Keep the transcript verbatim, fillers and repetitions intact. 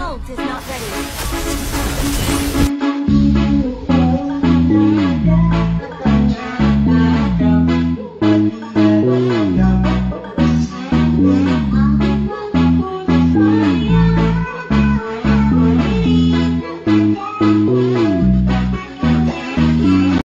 Ult is not ready.